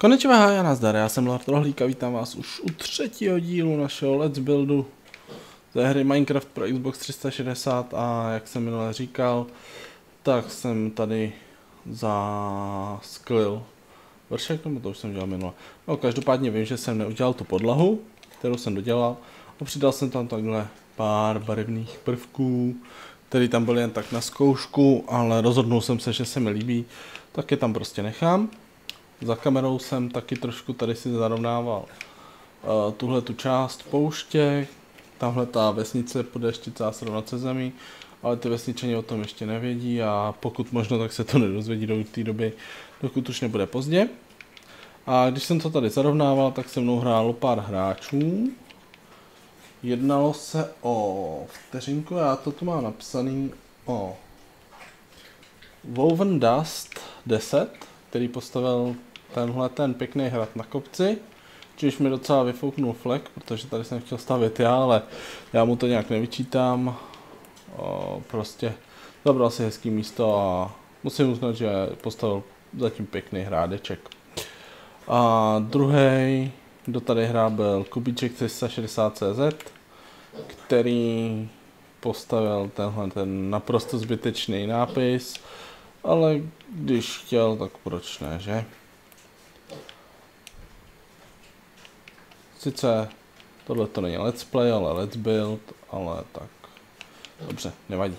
Konečně háj a nazdar, já jsem Lord Rohlík a vítám vás už u třetího dílu našeho Let's Buildu ze hry Minecraft pro Xbox 360 a jak jsem minule říkal, tak jsem tady zasklil vršek, nebo to už jsem dělal minule. No každopádně vím, že jsem neudělal tu podlahu, kterou jsem dodělal a přidal jsem tam takhle pár barevných prvků, které tam byly jen tak na zkoušku, ale rozhodnul jsem se, že se mi líbí, tak je tam prostě nechám. Za kamerou jsem taky trošku tady si zarovnával tuhle tu část pouště, tahle ta vesnice po dešti se rovnat se zemí, ale ty vesničení o tom ještě nevědí a pokud možno, tak se to nedozvědí do té doby, dokud už nebude pozdě. A když jsem to tady zarovnával, tak se mnou hrálo pár hráčů. Jednalo se o vteřinku, já to tu mám napsaný o Woven Dust 10, který postavil tenhle ten pěkný hrad na kopci, čímž mi docela vyfouknul flek, protože tady jsem chtěl stavět já, ale já mu to nějak nevyčítám. Prostě zabral si hezký místo a musím uznat, že postavil zatím pěkný hrádeček. A druhý, kdo tady hrál, byl Kubíček 360 CZ, který postavil tenhle ten naprosto zbytečný nápis, ale když chtěl, tak proč ne, že? Sice tohle to není let's play, ale let's build, ale tak dobře, nevadí.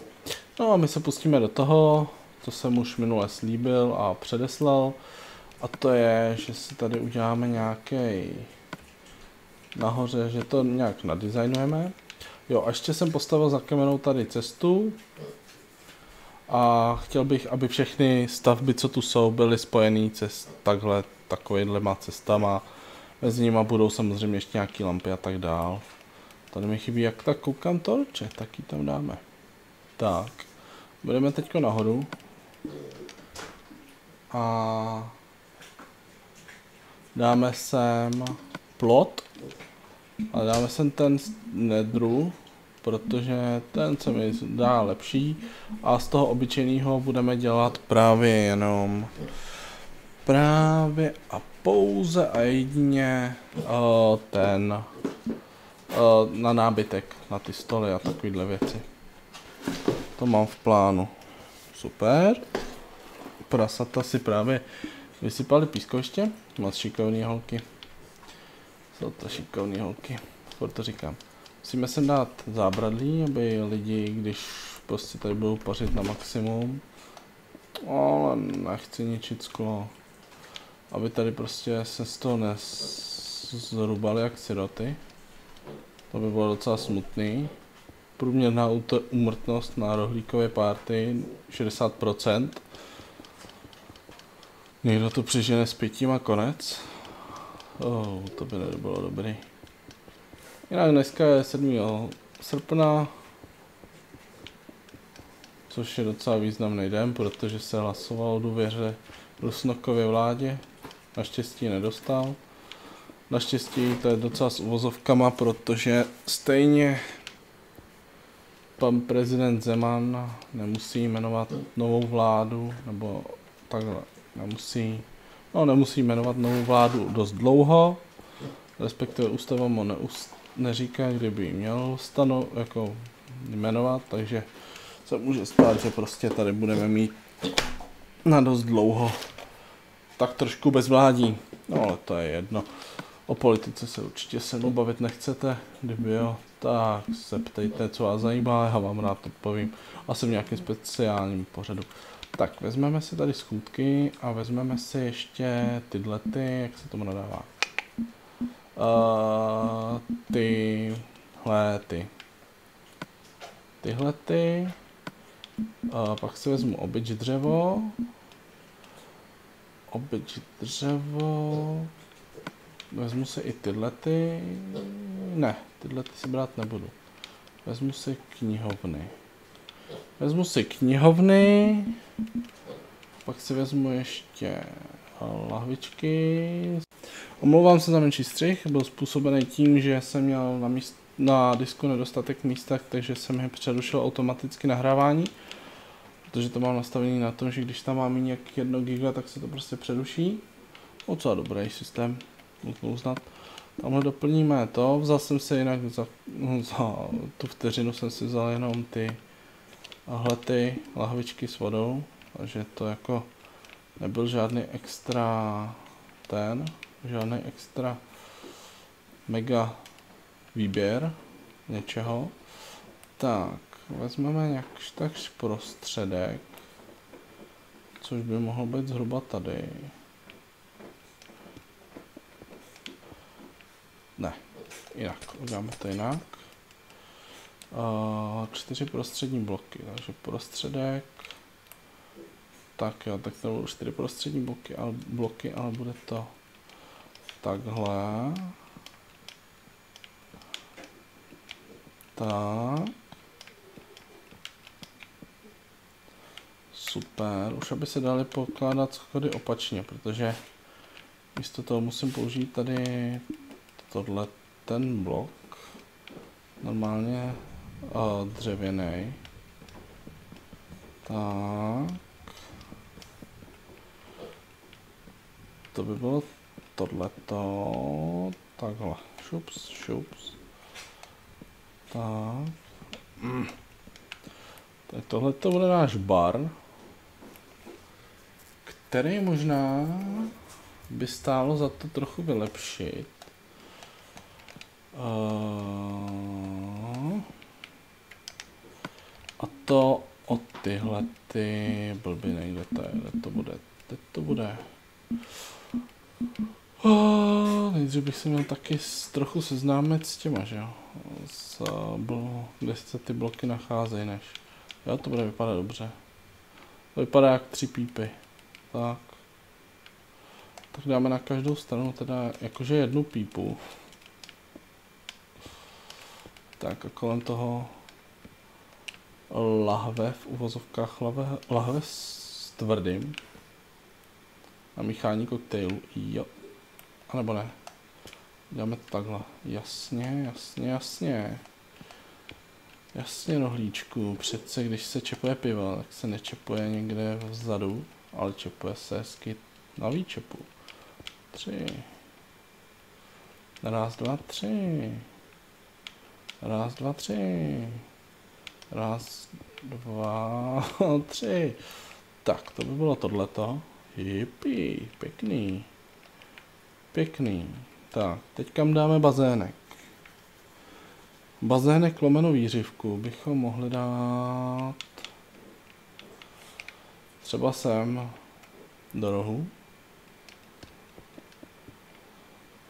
No a my se pustíme do toho, co jsem už minule slíbil a předeslal, a to je, že si tady uděláme nějaký nahoře, že to nějak nadizajnujeme. Jo, a ještě jsem postavil za kamerou tady cestu a chtěl bych, aby všechny stavby, co tu jsou, byly spojené takovýhlema cestama. Mezi nimi budou samozřejmě ještě nějaké lampy a tak dál. Tady mi chybí, jak tak koukám torče, tak ji tam dáme. Tak, budeme teďko nahoru. A dáme sem plot. A dáme sem ten nedru, protože ten se mi dá lepší a z toho obyčejného budeme dělat právě jenom a pouze a jedině ten na nábytek, na ty stoly a takovýhle věci. To mám v plánu. Super. Prasata si právě vysypali pískoviště. Moc šikovný holky. Jsou to šikovný holky, proto to říkám. Musíme sem dát zábradlí, aby lidi, když prostě tady budou pařit na maximum, ale nechci ničit sklo, aby tady prostě se z toho nezrubali jak siroty. To by bylo docela smutný. Průměrná úmrtnost na rohlíkové party 60%. Někdo to přežene s pitím a konec. Oh, to by nebylo dobrý. Jinak dneska je 7. srpna, což je docela významný den, protože se hlasovalo o důvěře Rusnokově vládě. Naštěstí nedostal. Naštěstí to je docela s uvozovkama, protože stejně pan prezident Zeman nemusí jmenovat novou vládu, nebo takhle nemusí jmenovat novou vládu dost dlouho, respektive ústava mu neříká, kdyby ji měl jmenovat, takže se může stát, že prostě tady budeme mít na dost dlouho tak trošku bezvládí. No ale to je jedno. O politice se určitě bavit nechcete, kdyby jo, tak se ptejte, co vás zajímá, já vám rád odpovím. Asi v nějakým speciálním pořadu. Tak vezmeme si tady schůdky a vezmeme si ještě tyhle ty, jak se tomu nadává. Pak si vezmu obyč dřevo, vezmu si i tyhlety, ne, tyhlety si brát nebudu, vezmu si knihovny, pak si vezmu ještě lahvičky. Omlouvám se za menší střih, byl způsobený tím, že jsem měl na disku nedostatek místa, takže jsem je přerušil automaticky nahrávání, protože to mám nastavené na to, že když tam mám nějak 1 GB, tak se to prostě přeruší. Docela dobrý systém, musím uznat. Tamhle doplníme to, vzal jsem si jinak za tu vteřinu jsem si vzal jenom ty lahvičky s vodou, takže to jako nebyl žádný extra žádný extra mega výběr něčeho. Tak, vezmeme nějakž takž prostředek, což by mohlo být zhruba tady. Ne, jinak, uděláme to jinak. 4 prostřední bloky, takže prostředek. Tak jo, tak to budou 4 prostřední bloky, ale bude to takhle. Tak. Super, už aby se dali pokládat schody opačně, protože místo toho musím použít tady tohle ten blok, normálně dřevěný. Tak. To by bylo tohleto, takhle, šups, šups. Tak. Tak tohleto bude náš bar, který možná by stálo za to trochu vylepšit. A to o tyhle ty blbiny, kde to bude, teď to bude. Nejdřív bych se měl taky trochu seznámit s těma, že jo, kde se ty bloky nacházejí než. Jo, to bude vypadat dobře. To vypadá jak 3 pípy. Tak. Tak dáme na každou stranu teda jakože jednu pípu. Tak a kolem toho lahve, v uvozovkách lahve s tvrdým. Na míchání koktejlů, jo. A nebo ne. Děláme to takhle. Jasně, jasně, jasně. Jasně, Rohlíčku. Přece když se čepuje pivo, tak se nečepuje někde vzadu, ale čepuje se hezky na výčepu. 3. Raz, dva, tři. Raz, dva, tři. Raz, dva, tři. Tak, to by bylo tohleto. Jipi, pěkný. Pěkný. Tak, teď kam dáme bazének. Bazének lomeno výřivku bychom mohli dát třeba sem do rohu.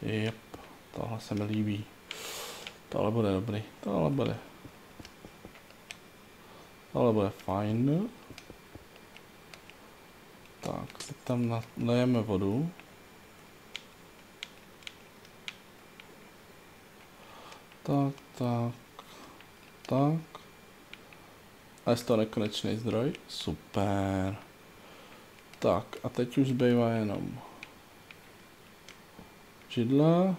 Jep, tohle se mi líbí. Tohle bude dobrý, tohle bude fajn. Tak, teď tam nalejeme vodu. Tak, tak, tak. A je to nekonečný zdroj? Super. Tak, a teď už zbývá jenom židla.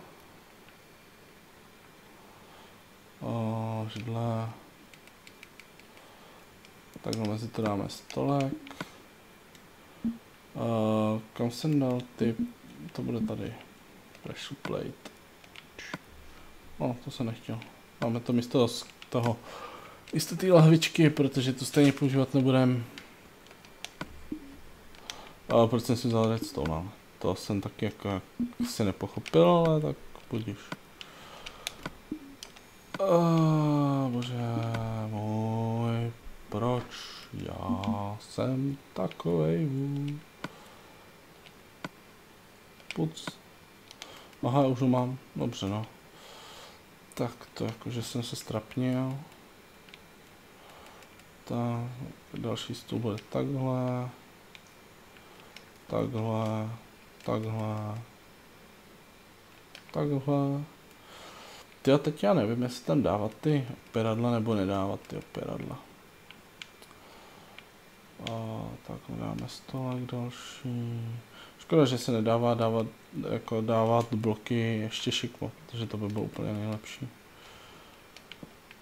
Židla. Takhle mezi to dáme stolek. Kam jsem dal ty? To bude tady. Pressure plate. No, to se nechtěl. Máme to místo toho. Místo té lahvičky, protože tu stejně používat nebudem. Ale proč jsem si vzal redstone? To jsem taky jako se nepochopil, ale tak budíš. Bože můj, proč já jsem takovej? Puc. Aha, už ho mám. Dobře, no. Tak to jakože jsem se ztrapnil. Ta další stůl bude takhle. Takhle. Takhle. Takhle. Tyjo, teď já nevím, jestli tam dávat ty opěradla nebo nedávat ty opěradla. Takhle dáme stolek další. Škoda, že se nedává dávat bloky ještě šikmo, protože to by bylo úplně nejlepší.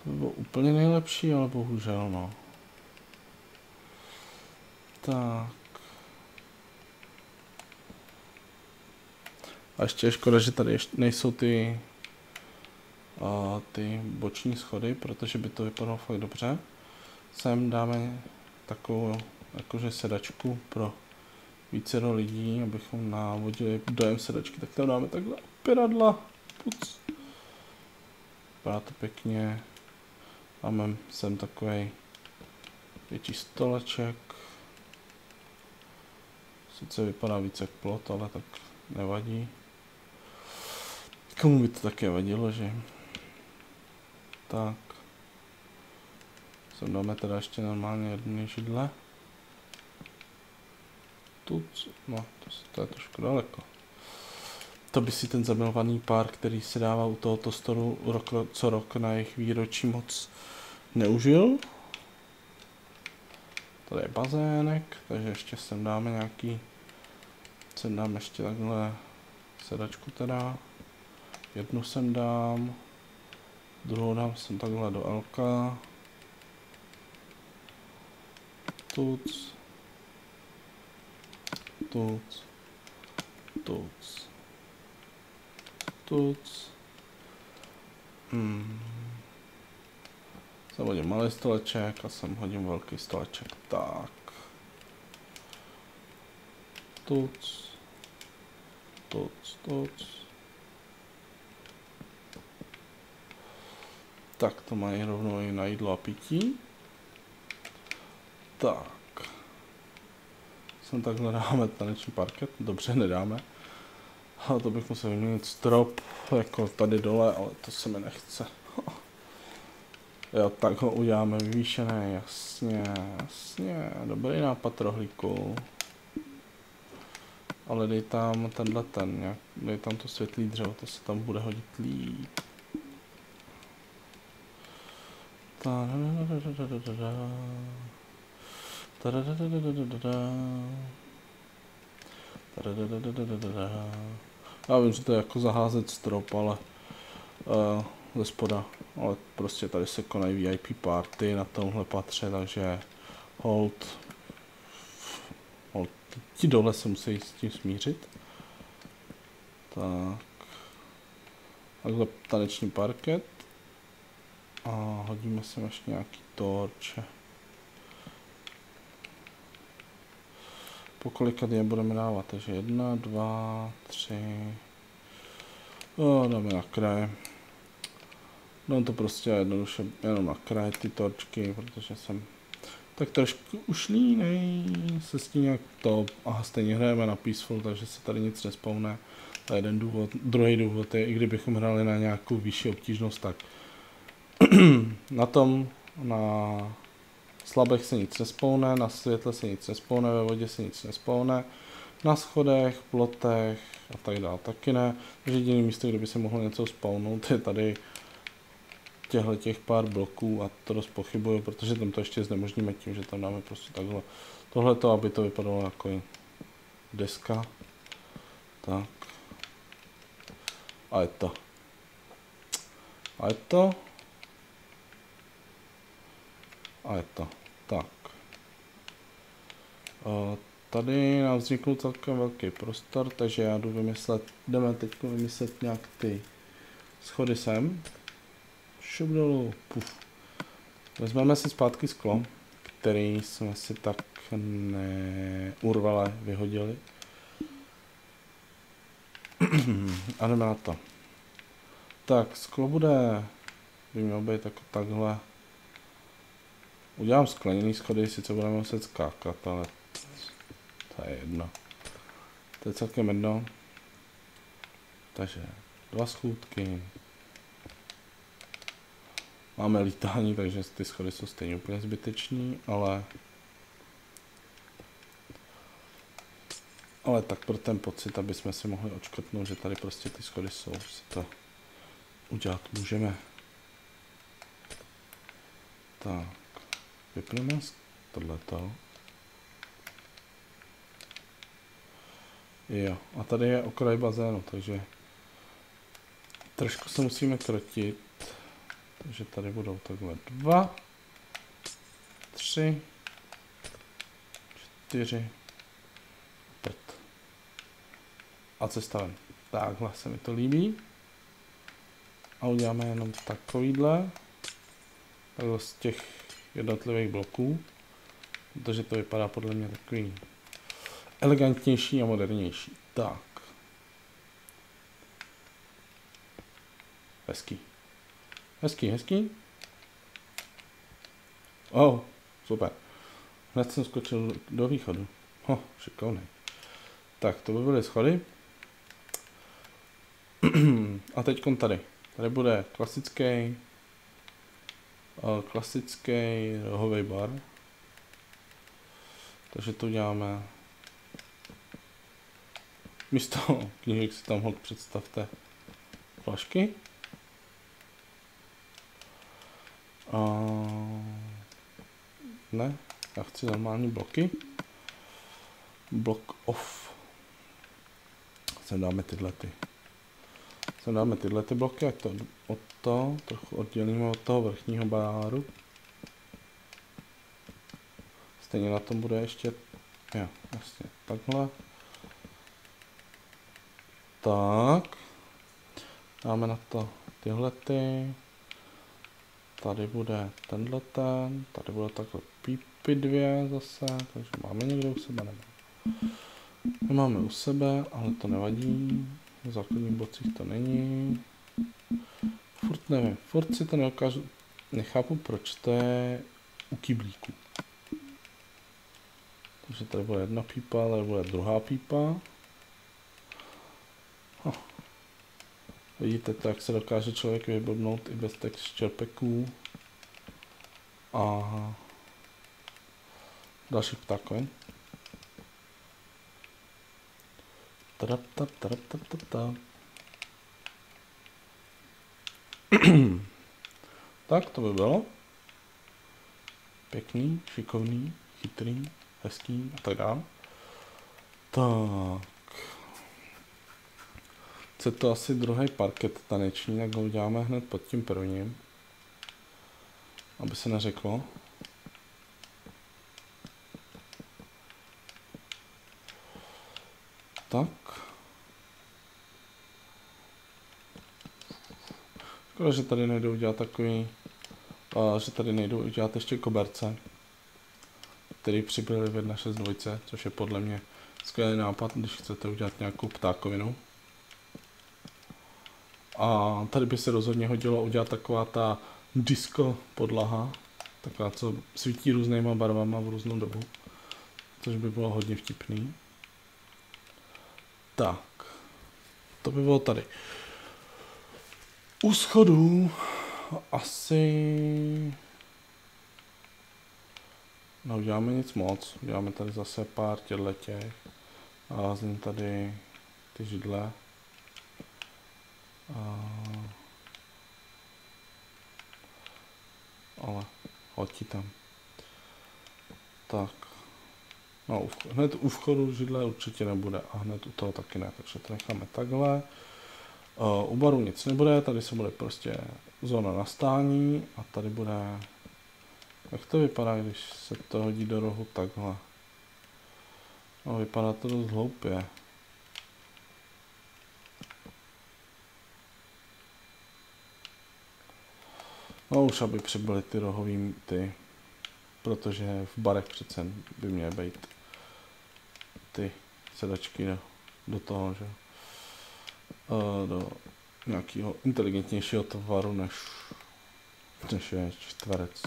To by bylo úplně nejlepší, ale bohužel no. Tak. A ještě je škoda, že tady ještě nejsou ty, ty boční schody, protože by to vypadalo fakt dobře. Sem dáme takovou jakože sedačku pro vícero lidí, abychom navodili dojem sedačky. Tak tam dáme takhle opěradla. Puc. Vypadá to pěkně. Máme sem takový větší stoleček. Sice vypadá víc jak plot, ale tak nevadí. Komu by to také vadilo, že? Tak. Sem dáme teda ještě normálně jedné židle. Tuc, no to je trošku daleko. To by si ten zamilovaný pár, který se dává u tohoto storu co rok na jejich výročí, moc neužil. Tady je bazének, takže ještě sem dáme nějaký, sem dám ještě takhle sedačku teda. Jednu sem dám, druhou dám sem takhle do Elka. Tuc. Tuc. Tuc. Tuc. Sem hodím malý stoleček a sem hodím velký stoleček. Tak. Tuc. Tuc. Tuc. Tak to mají rovnou i na jídlo a pití. Tak. Sem takhle dáme taneční parket. Dobře, nedáme. Ale to bych musel vyměnit strop, jako tady dole, ale to se mi nechce. Jo, tak ho uděláme vyvýšené, jasně, jasně. Dobrý nápad, Rohlíku. Ale dej tam tenhle ten, dej tam to světlý dřevo, to se tam bude hodit líp. Já vím, že to je jako zaházet strop, ale ze spoda, ale prostě tady se konají VIP party na tomhle patře, takže hold ti dole se musí s tím smířit. Tak, takhle taneční parket. A hodíme sem ještě nějaký torče. Po kolika je budeme dávat? Takže 1, 2, 3. Dáme na kraj. No to prostě jednoduše jenom na kraj ty torčky, protože jsem tak trošku ušlínej, se s tím nějak to, aha, stejně hrajeme na peaceful, takže se tady nic nespawne. To je jeden důvod. Druhý důvod je, i kdybychom hráli na nějakou vyšší obtížnost, tak na slabech se nic nespawne, na světle se nic nespawne, ve vodě se nic nespawne, na schodech, plotech a tak dále taky ne. Takže jediné místo, kde by se mohlo něco spawnout, je tady těchto těch pár bloků a to dost pochybuju, protože tam to ještě znemožníme tím, že tam dáme prostě takhle tohleto, aby to vypadalo jako deska. Tak. A je to. A je to. A je to. Tak. Tady nám vznikl celkem velký prostor, takže já jdu vymyslet, jdeme teď vymyslet nějak ty schody sem. Šup dolů, puf. Vezmeme si zpátky sklo, který jsme si tak neurvale vyhodili. A jdeme na to. Tak, sklo bude, by mělo být jako takhle. Udělám skleněný schody, sice budeme muset skákat, ale to je jedno. To je celkem jedno. Takže 2 schůdky. Máme lítání, takže ty schody jsou stejně úplně zbyteční, ale tak pro ten pocit, aby jsme si mohli odškrtnout, že tady prostě ty schody jsou, si to udělat můžeme. Tak. Vypneme tohleto. Jo, a tady je okraj bazénu, takže trošku se musíme krotit. Takže tady budou takhle 2, 3, 4. A cesta ven. Takhle se mi to líbí. A uděláme jenom takovýhle. Takhle z těch jednotlivých bloků. Protože to vypadá podle mě takový elegantnější a modernější. Tak. Hezký. Hezký, hezký. Oh, super. Hned jsem skočil do východu. Ho, šikovný. Tak, to by byly schody. A teď tady. Tady bude klasický rohový bar. Takže to uděláme. Místo knížek si tam představte flašky. Ne, já chci normální bloky. Block off. Sem dáme tyhle ty. Sem dáme tyhle ty bloky, ať to od toho trochu oddělíme od toho vrchního baráru. Stejně na tom bude ještě, jo, vlastně takhle. Tak. Dáme na to tyhle ty. Tady bude tenhle ten, tady bude takhle pípy dvě zase, takže máme někde u sebe, nebo nemáme u sebe, ale to nevadí, v základních blocích to není, furt nevím, furt si to nedokážu, nechápu, proč to je u kyblíku. Takže tady bude jedna pípa, tady bude druhá pípa. Vidíte to, jak se dokáže člověk vyblbnout i bez těch štěrpeků a dalších ptákovin. Tak to by bylo. Pěkný, šikovný, chytrý, hezký a tak dále. Tak. Chce to asi druhý parket taneční, tak ho uděláme hned pod tím prvním, aby se neřeklo. Tak. Škoda, že tady nejde udělat takový, že tady nejde udělat ještě koberce, který přibyly v 1.6.2, což je podle mě skvělý nápad, když chcete udělat nějakou ptákovinu. A tady by se rozhodně hodilo udělat taková ta disco podlaha, taková, co svítí různýma barvama v různou dobu, což by bylo hodně vtipný. Tak, to by bylo tady. U schodů asi neuděláme nic moc, uděláme tady zase pár těchto a házím tady ty židle. Ale hodí tam. Tak. No, hned u vchodu židle určitě nebude a hned u toho taky ne, takže to necháme takhle. U baru nic nebude, tady se bude prostě zóna na stání a tady bude... Jak to vypadá, když se to hodí do rohu takhle? No, vypadá to dost hloupě. No už aby přibyly ty rohový ty, protože v barech přece by měly být ty sedačky do toho, že do nějakého inteligentnějšího tvaru než je čtverec.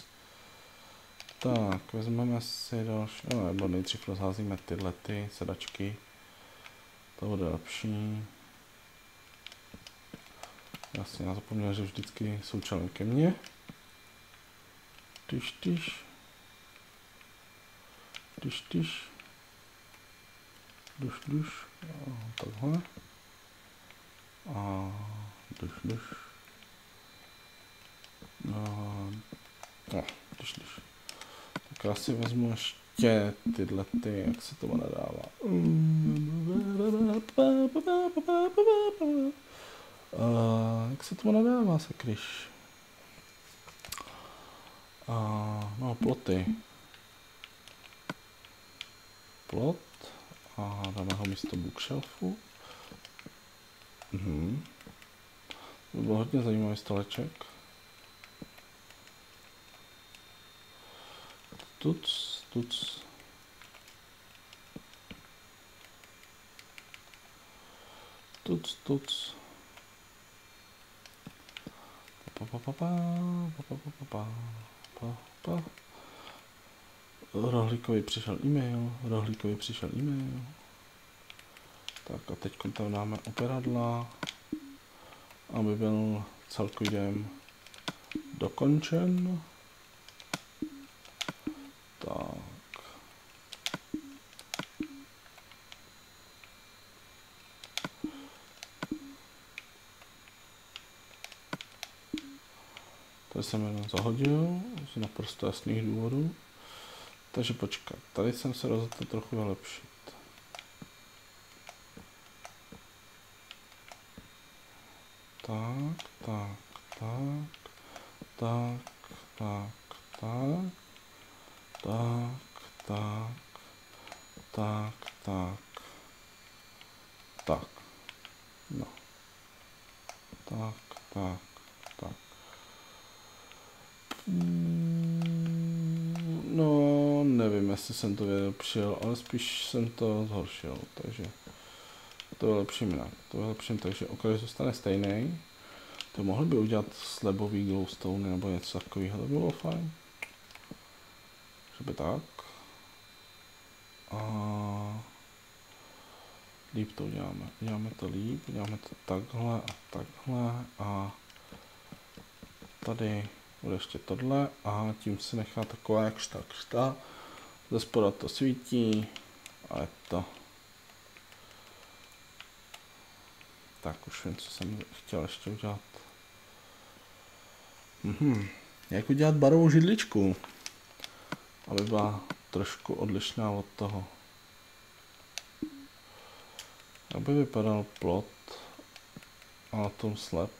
Tak, vezmeme si další, no, nebo nejdřív rozházíme tyhle ty sedačky, to bude lepší. Jasně, já zapomněl, že vždycky jsou čelem ke mně. Duš, takhle. A duš. Tak já si vezmu ještě tyhle ty, jak se to nadává. Jak se to nadává, sakryš? No, ploty. Plot. A dáme ho místo bookshelfu. To byl hodně zajímavý stoleček. Tuc. Tuc. Rohlíkovi přišel e-mail. Tak a teď tam dáme operadla, aby byl celkově dokončen. Tak. Tady jsem jenom zahodil, z naprosto jasných důvodů. Takže počkat, tady jsem se rozhodl trochu vylepšit. Tak. No. Tak. No, nevím, jestli jsem to vylepšil, ale spíš jsem to zhoršil, takže to vylepším jinak. To vylepším, takže okraj zůstane stejný. To mohl by udělat slebový glowstone nebo něco takového, to bylo fajn. Že by tak. A líp to uděláme. Uděláme to líp, uděláme to takhle a takhle a tady bude ještě tohle a tím se nechá taková jakž tak. Ze spoda to svítí a je to. Tak už vím, co jsem chtěl ještě udělat. Jak udělat barovou židličku, aby byla trošku odlišná od toho. Aby vypadal plot a na tom slep.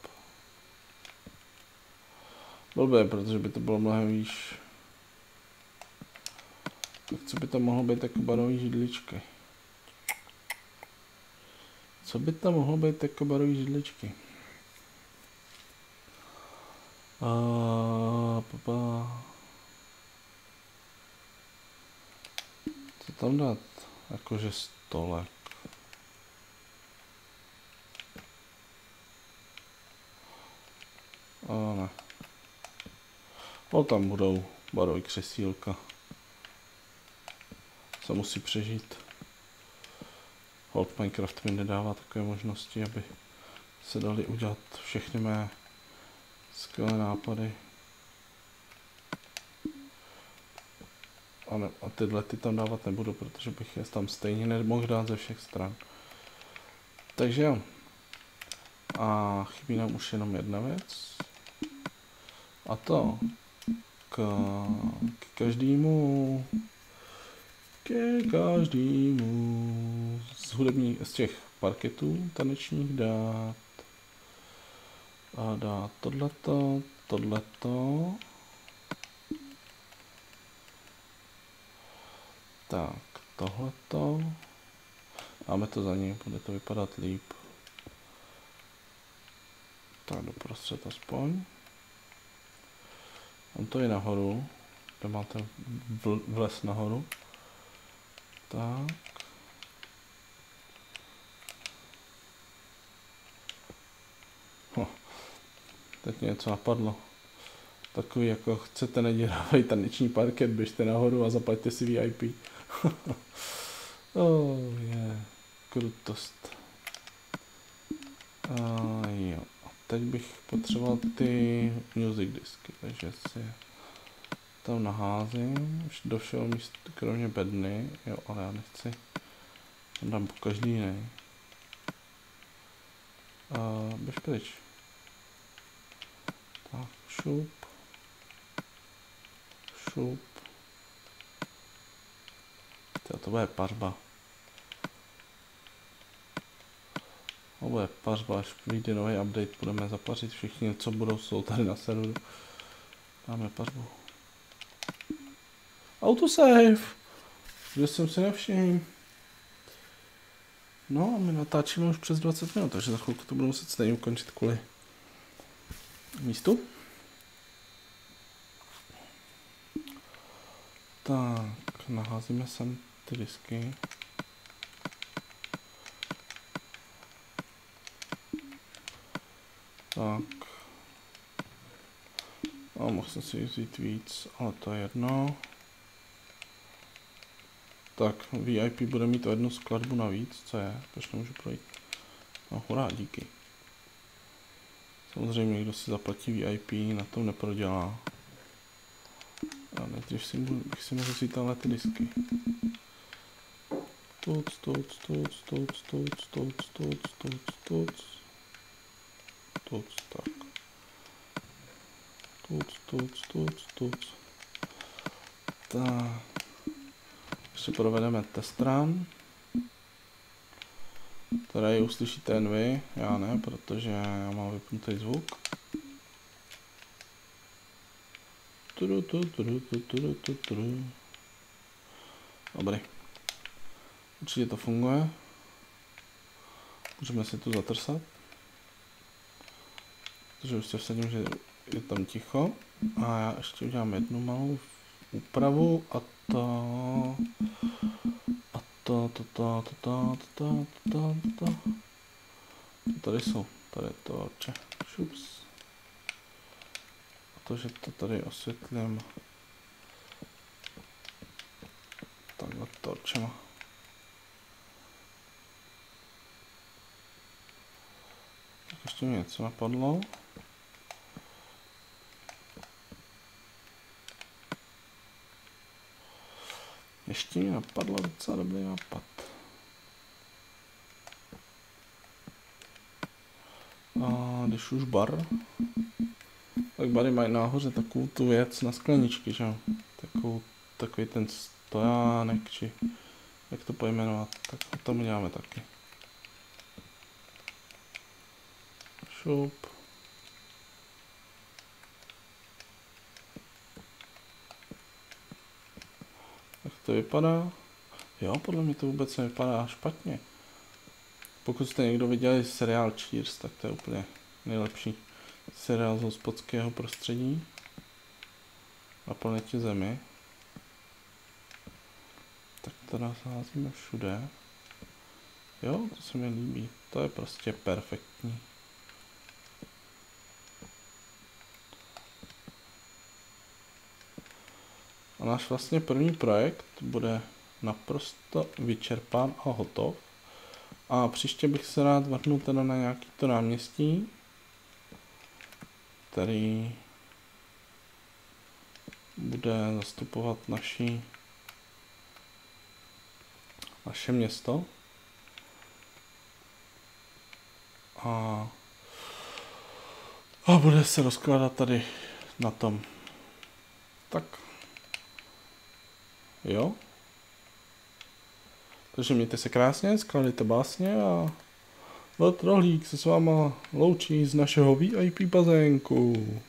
Blbě, protože by to bylo mnohem výš. Tak co by tam mohlo být jako barový židličky? Co tam dát? Jakože stolek. A ne. No tam budou barový křesílka. Se musí přežít. Hold Minecraft mi nedává takové možnosti, aby se dali udělat všechny mé skvělé nápady. A, ne, a tyhle ty tam dávat nebudu, protože bych je tam stejně nemohl dát ze všech stran. Takže jo. A chybí nám už jenom jedna věc. A to ke každému z hudebních, z těch parketů tanečních dát a dát tohleto. Tak, tohleto. Dáme to za ně, bude to vypadat líp. Tak doprostřed aspoň. Mám to i nahoru, kde máte vles nahoru. Tak. Teď něco napadlo. Takový jako chcete nedělavej taneční parket, běžte nahoru a zaplaťte si VIP. Krutost. Jo. A teď bych potřeboval ty music disky, takže si je tam naházím, už došel místo kromě bedny, jo, ale já nechci, tam dám po každý jiný. Běž pryč. Tak, šup. To bude pařba. To bude pařba, až vyjde nový update, budeme zapařit všichni, co budou, jsou tady na serveru. Dáme pařbu. Autosave, kde jsem si nevšiml. No a my natáčíme už přes 20 minut, takže za chvilku to budu muset stejně ukončit kvůli místu. Tak, naházíme sem ty disky. Tak. A mohl jsem si vzít víc, ale to je jedno. Tak, VIP bude mít o jednu skladbu navíc, co je? Proč nemůžu projít? No, hurá, díky. Samozřejmě, kdo si zaplatí VIP, na tom neprodělá. A nejdřív si můžu vzít ale ty disky. Tak. Ještě provedeme test run, tady uslyšíte jen vy, já ne, protože já mám vypnutý zvuk. Dobrý, určitě to funguje, můžeme si tu zatrsat, protože už se vsadím, že je tam ticho a já ještě udělám jednu malou úpravu a tady jsou, tady je torče, šups. A to, že to tady osvětlím takhle torčema. Tak ještě mi něco napadlo. Ještě mi napadlo docela dobrý nápad. A když už bar, tak bary mají nahoře takovou tu věc na skleničky, že? Takový ten stojánek, či jak to pojmenovat, tak to tam uděláme taky. Šup. To vypadá? Jo, podle mě to vůbec nevypadá špatně. Pokud jste někdo viděli seriál Cheers, tak to je úplně nejlepší seriál z hospodského prostředí na planetě Zemi. Tak to nasázíme všude. Jo, to se mi líbí. To je prostě perfektní. A náš vlastně první projekt bude naprosto vyčerpán a hotov. A příště bych se rád vrhnul teda na nějaký to náměstí, který bude zastupovat naše město. A bude se rozkládat tady na tom. Tak. Jo? Takže mějte se krásně, skládejte básně a Lord Rohlík se s váma loučí z našeho VIP bazénku.